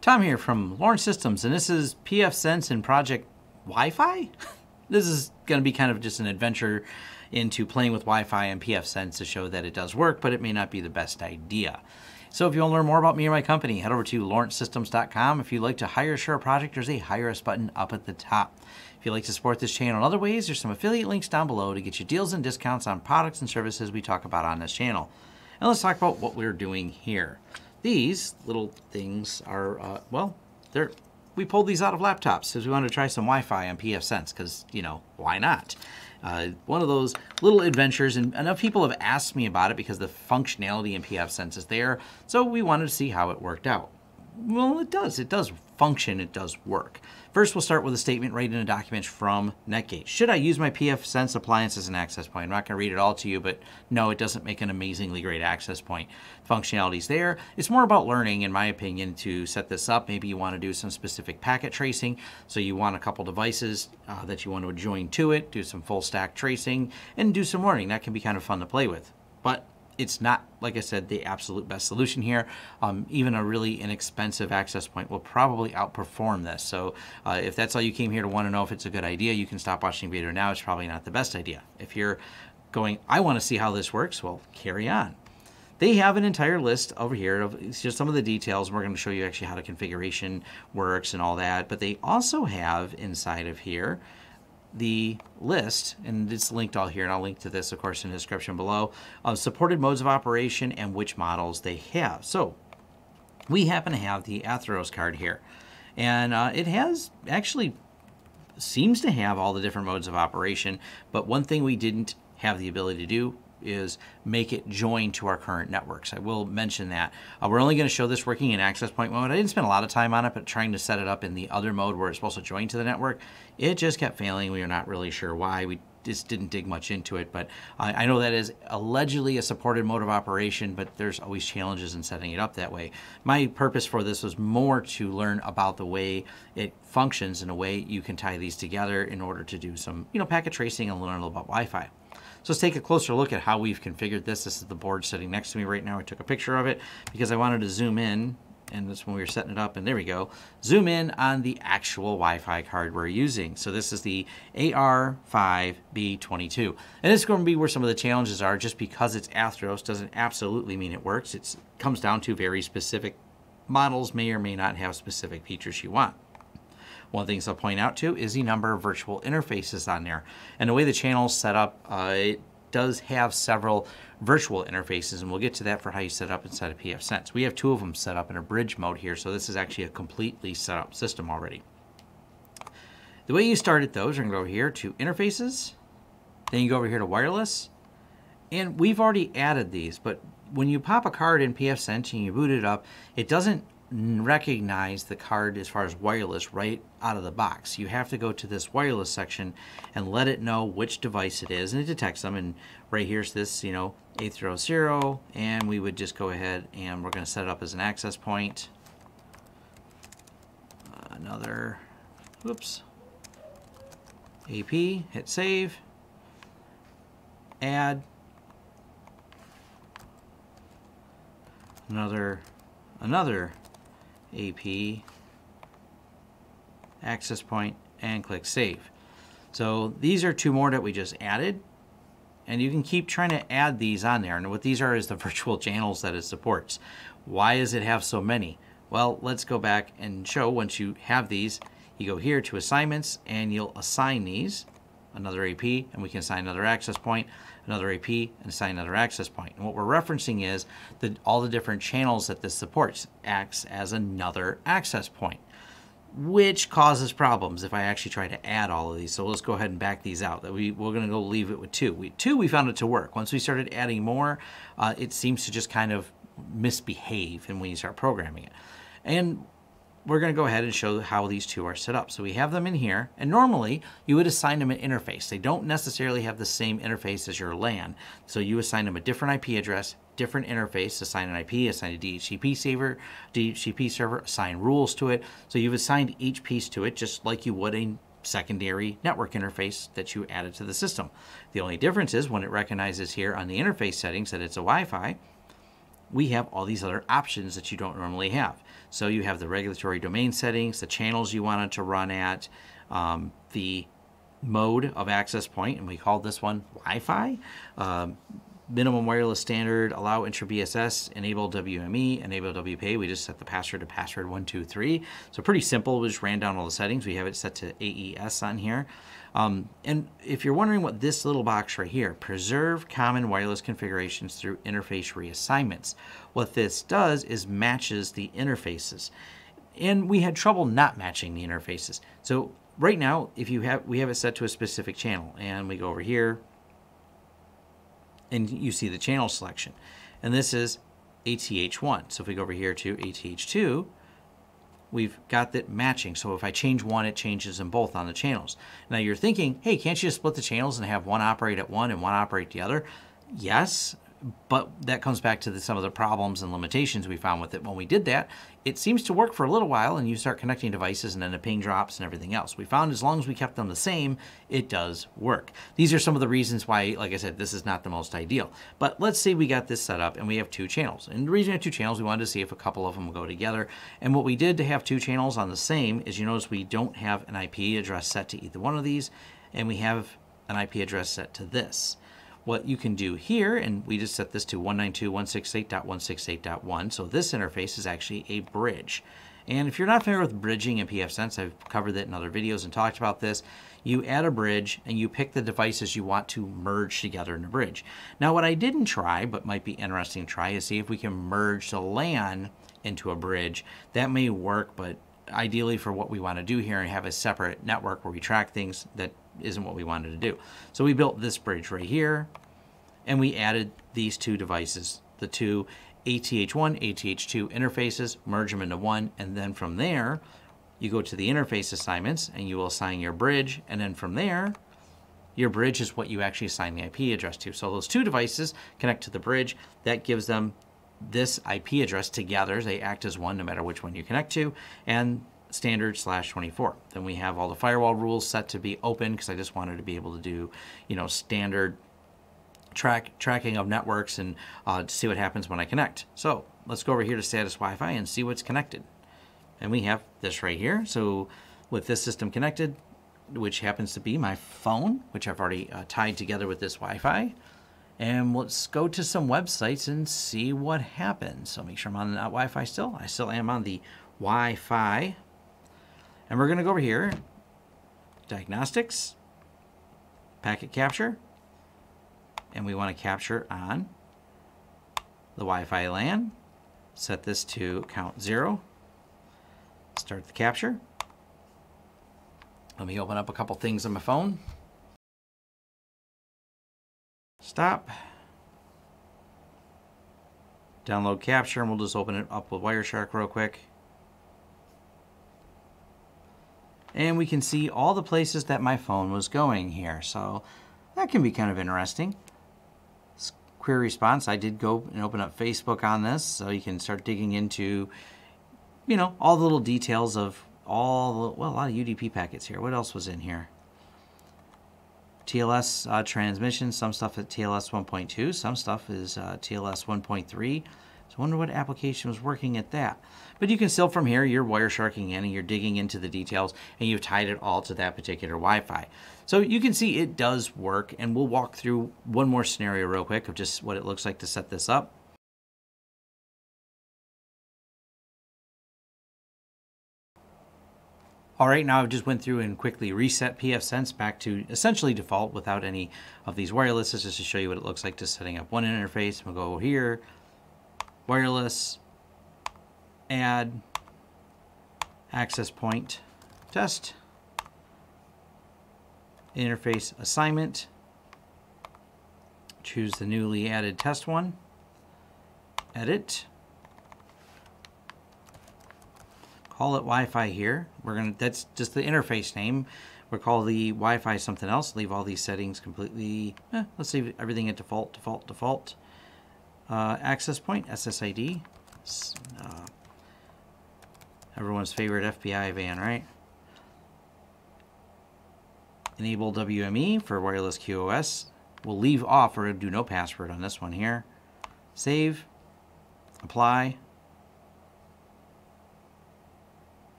Tom here from Lawrence Systems, and this is pfSense and Project Wi-Fi? This is going to be kind of just an adventure into playing with Wi-Fi and pfSense to show that it does work, but it may not be the best idea. So if you want to learn more about me or my company, head over to lawrencesystems.com. If you'd like to hire or share a project, there's a Hire Us button up at the top. If you'd like to support this channel in other ways, there's some affiliate links down below to get you deals and discounts on products and services we talk about on this channel. And let's talk about what we're doing here. These little things are, we pulled these out of laptops because we wanted to try some Wi-Fi on pfSense because, you know, why not? One of those little adventures, and enough people have asked me about it because the functionality in pfSense is there, so we wanted to see how it worked out. Well, it does function, it does work. First, we'll start with a statement right in a document from Netgate. Should I use my pfSense appliance as an access point? I'm not going to read it all to you, but no, it doesn't make an amazingly great access point. Functionality's there. It's more about learning, in my opinion, to set this up. Maybe you want to do some specific packet tracing, so you want a couple devices that you want to join to it, do some full stack tracing, and do some learning. That can be kind of fun to play with. But it's not, like I said, the absolute best solution here. Even a really inexpensive access point will probably outperform this. So if that's all you came here to want to know if it's a good idea, you can stop watching the video now. It's probably not the best idea. If you're going, I want to see how this works, well, carry on. They have an entire list over here of just some of the details. We're going to show you actually how the configuration works and all that. But they also have inside of here the list, and it's linked all here, and I'll link to this, of course, in the description below, of supported modes of operation and which models they have. So we happen to have the Atheros card here, and it has actually seems to have all the different modes of operation, but one thing we didn't have the ability to do is make it join to our current networks. I will mention that. We're only going to show this working in access point mode. I didn't spend a lot of time on it, but trying to set it up in the other mode where it's supposed to join to the network, it just kept failing. We are not really sure why. We just didn't dig much into it, but I know that is allegedly a supported mode of operation, but there's always challenges in setting it up that way. My purpose for this was more to learn about the way it functions and a way you can tie these together in order to do some, you know, packet tracing and learn a little about Wi-Fi. So let's take a closer look at how we've configured this. This is the board sitting next to me right now. I took a picture of it because I wanted to zoom in, and that's when we were setting it up, and there we go. Zoom in on the actual Wi-Fi card we're using. So this is the AR5B22. And this is going to be where some of the challenges are. Just because it's Atheros doesn't absolutely mean it works. It comes down to very specific models may or may not have specific features you want. One of the things I'll point out too is the number of virtual interfaces on there. And the way the channel's set up, it does have several virtual interfaces, and we'll get to that for how you set up inside of pfSense. We have two of them set up in a bridge mode here, so this is actually a completely set up system already. The way you start at those, you're gonna go over here to interfaces, then you go over here to wireless, and we've already added these, but when you pop a card in pfSense and you boot it up, it doesn't recognize the card as far as wireless right out of the box. You have to go to this wireless section and let it know which device it is, and it detects them, and right here's this, you know, 800, and we would just go ahead and we're going to set it up as an access point. Another, oops, AP, hit save, add, another AP, access point, and click save. So these are two more that we just added, and you can keep trying to add these on there. And what these are is the virtual channels that it supports. Why does it have so many? Well, let's go back and show. Once you have these, you go here to assignments, and you'll assign these. Another AP, and we can assign another access point, another AP, and assign another access point. And what we're referencing is that all the different channels that this supports acts as another access point, which causes problems if I actually try to add all of these. So let's go ahead and back these out. That we're going to go leave it with two. We found it to work. Once we started adding more, it seems to just kind of misbehave, and when you start programming it, and we're going to go ahead and show how these two are set up. So we have them in here, and normally you would assign them an interface. They don't necessarily have the same interface as your LAN. So you assign them a different IP address, different interface, assign an IP, assign a DHCP server, assign rules to it. So you've assigned each piece to it just like you would a secondary network interface that you added to the system. The only difference is when it recognizes here on the interface settings that it's a Wi-Fi, we have all these other options that you don't normally have. So you have the regulatory domain settings, the channels you want it to run at, the mode of access point, and we called this one Wi-Fi, minimum wireless standard, allow intra-BSS, enable WME, enable WPA. We just set the password to password 123. So pretty simple, we just ran down all the settings. We have it set to AES on here. And if you're wondering what this little box right here, preserve common wireless configurations through interface reassignments. What this does is matches the interfaces. And we had trouble not matching the interfaces. So right now, if you have, we have it set to a specific channel, and we go over here, and you see the channel selection. And this is ATH1. So if we go over here to ATH2, we've got that matching. So if I change one, it changes them both on the channels. Now you're thinking, hey, can't you just split the channels and have one operate at one and one operate at the other? Yes, but that comes back to some of the problems and limitations we found with it. When we did that, it seems to work for a little while, and you start connecting devices, and then the ping drops and everything else. We found as long as we kept them the same, it does work. These are some of the reasons why, like I said, this is not the most ideal. But let's say we got this set up and we have two channels. And the reason we have two channels, we wanted to see if a couple of them will go together. And what we did to have two channels on the same is, you notice we don't have an IP address set to either one of these, and we have an IP address set to this. What you can do here, and we just set this to 192.168.168.1, so this interface is actually a bridge. And if you're not familiar with bridging in pfSense, I've covered that in other videos and talked about this. You add a bridge and you pick the devices you want to merge together in a bridge. Now what I didn't try, but might be interesting to try, is see if we can merge the LAN into a bridge. That may work, but ideally for what we want to do here and have a separate network where we track things, that isn't what we wanted to do. So we built this bridge right here, and we added these two devices, the two ATH1, ATH2 interfaces, merge them into one, and then from there, you go to the interface assignments and you will assign your bridge, and then from there, your bridge is what you actually assign the IP address to. So those two devices connect to the bridge. That gives them this IP address together. They act as one no matter which one you connect to, and standard /24. Then we have all the firewall rules set to be open, because I just wanted to be able to do, you know, standard tracking of networks and to see what happens when I connect. So let's go over here to status Wi-Fi and see what's connected. And we have this right here. So with this system connected, which happens to be my phone, which I've already tied together with this Wi-Fi. And let's go to some websites and see what happens. So make sure I'm on the Wi-Fi still. I still am on the Wi-Fi. And we're going to go over here, diagnostics, packet capture, and we want to capture on the Wi-Fi LAN. Set this to count 0. Start the capture. Let me open up a couple things on my phone. Stop. Download capture, and we'll just open it up with Wireshark real quick. And we can see all the places that my phone was going here. So that can be kind of interesting. Query response, I did go and open up Facebook on this, so you can start digging into, you know, all the little details of all, well, a lot of UDP packets here. What else was in here? TLS transmission, some stuff at TLS 1.2, some stuff is TLS 1.3. So I wonder what application was working at that. But you can still from here, you're Wiresharking in and you're digging into the details, and you've tied it all to that particular Wi-Fi. So you can see it does work, and we'll walk through one more scenario real quick of just what it looks like to set this up. All right, now I've just went through and quickly reset pfSense back to essentially default without any of these wirelesses, just to show you what it looks like to setting up one interface. We'll go here, wireless, add, access point, test, interface assignment, choose the newly added test one, edit, call it Wi-Fi here. We're gonna, that's just the interface name. We'll call the Wi-Fi something else. Leave all these settings completely. Let's leave everything at default. Access point, SSID. Everyone's favorite FBI van, right? Enable WME for wireless QoS. We'll leave off or do no password on this one here. Save. Apply.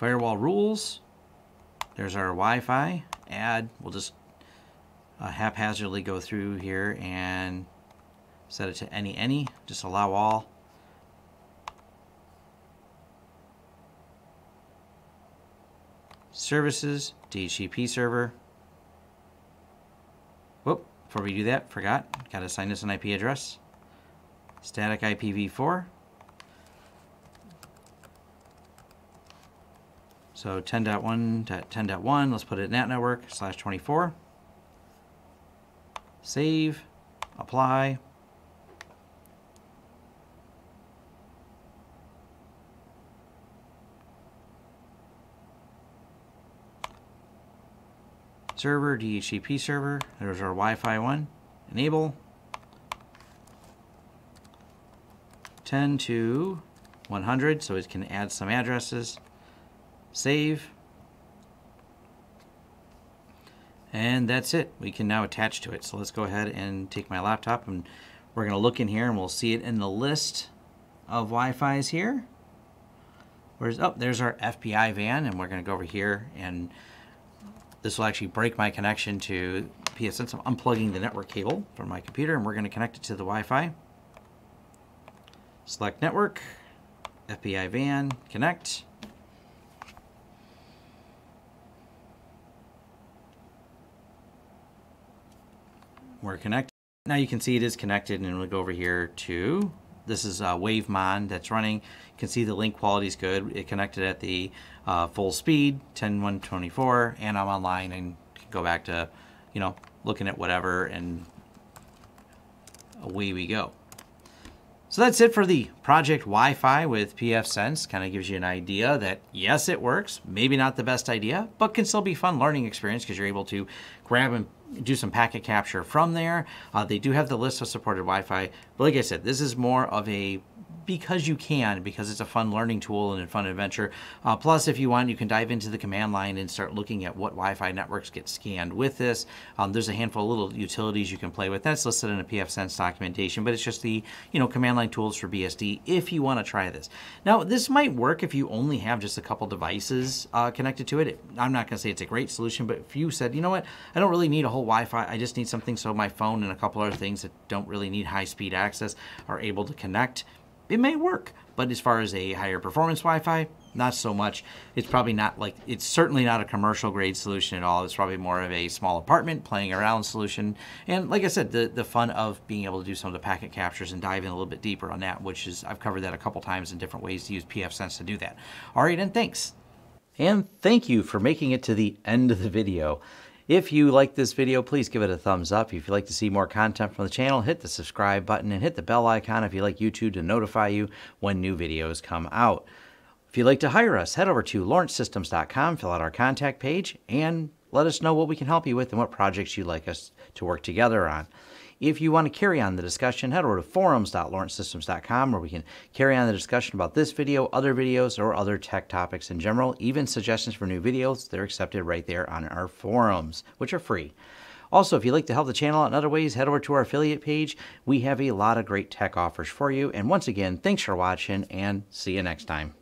Firewall rules. There's our Wi-Fi. Add. We'll just haphazardly go through here and set it to any. Just allow all. Services, DHCP server. Whoop, before we do that, forgot. Gotta assign this an IP address. Static IPv4. So 10.1.10.1, let's put it in that network, /24. Save, apply. Server, DHCP server, there's our Wi-Fi one, enable, 10 to 100, so it can add some addresses, save, and that's it. We can now attach to it. So let's go ahead and take my laptop, and we're going to look in here, and we'll see it in the list of Wi-Fi's here. Where's, oh, there's our FBI van, and we're going to go over here, and this will actually break my connection to pfSense. I'm unplugging the network cable from my computer, and we're going to connect it to the Wi-Fi. Select network, FBI van, connect. We're connected. Now you can see it is connected, and we'll go over here to, this is WaveMon that's running. You can see the link quality is good. It connected at the full speed, 10.1.24, and I'm online and can go back to, you know, looking at whatever, and away we go. So that's it for the Project Wi-Fi with pfSense. Kind of gives you an idea that, yes, it works. Maybe not the best idea, but can still be a fun learning experience because you're able to grab and do some packet capture from there. They do have the list of supported Wi-Fi. But like I said, this is more of a because you can, because it's a fun learning tool and a fun adventure. Plus, if you want, you can dive into the command line and start looking at what Wi-Fi networks get scanned with this. There's a handful of little utilities you can play with. That's listed in a pfSense documentation, but it's just the, you know, command line tools for BSD if you want to try this. Now, this might work if you only have just a couple devices connected to it. I'm not going to say it's a great solution, but if you said, you know what, I don't really need a whole Wi-Fi. I just need something so my phone and a couple other things that don't really need high-speed access are able to connect. It may work, but as far as a higher performance Wi-Fi, not so much. It's probably not like, it's certainly not a commercial grade solution at all. It's probably more of a small apartment playing around solution. And like I said, the fun of being able to do some of the packet captures and dive in a little bit deeper on that, which is, I've covered that a couple times in different ways to use pfSense to do that. All right, and thanks. And thank you for making it to the end of the video. If you like this video, please give it a thumbs up. If you'd like to see more content from the channel, hit the subscribe button and hit the bell icon if you like YouTube to notify you when new videos come out. If you'd like to hire us, head over to lawrencesystems.com, fill out our contact page, and let us know what we can help you with and what projects you'd like us to work together on. If you want to carry on the discussion, head over to forums.lawrencesystems.com where we can carry on the discussion about this video, other videos, or other tech topics in general. Even suggestions for new videos, they're accepted right there on our forums, which are free. Also, if you'd like to help the channel out in other ways, head over to our affiliate page. We have a lot of great tech offers for you. And once again, thanks for watching, and see you next time.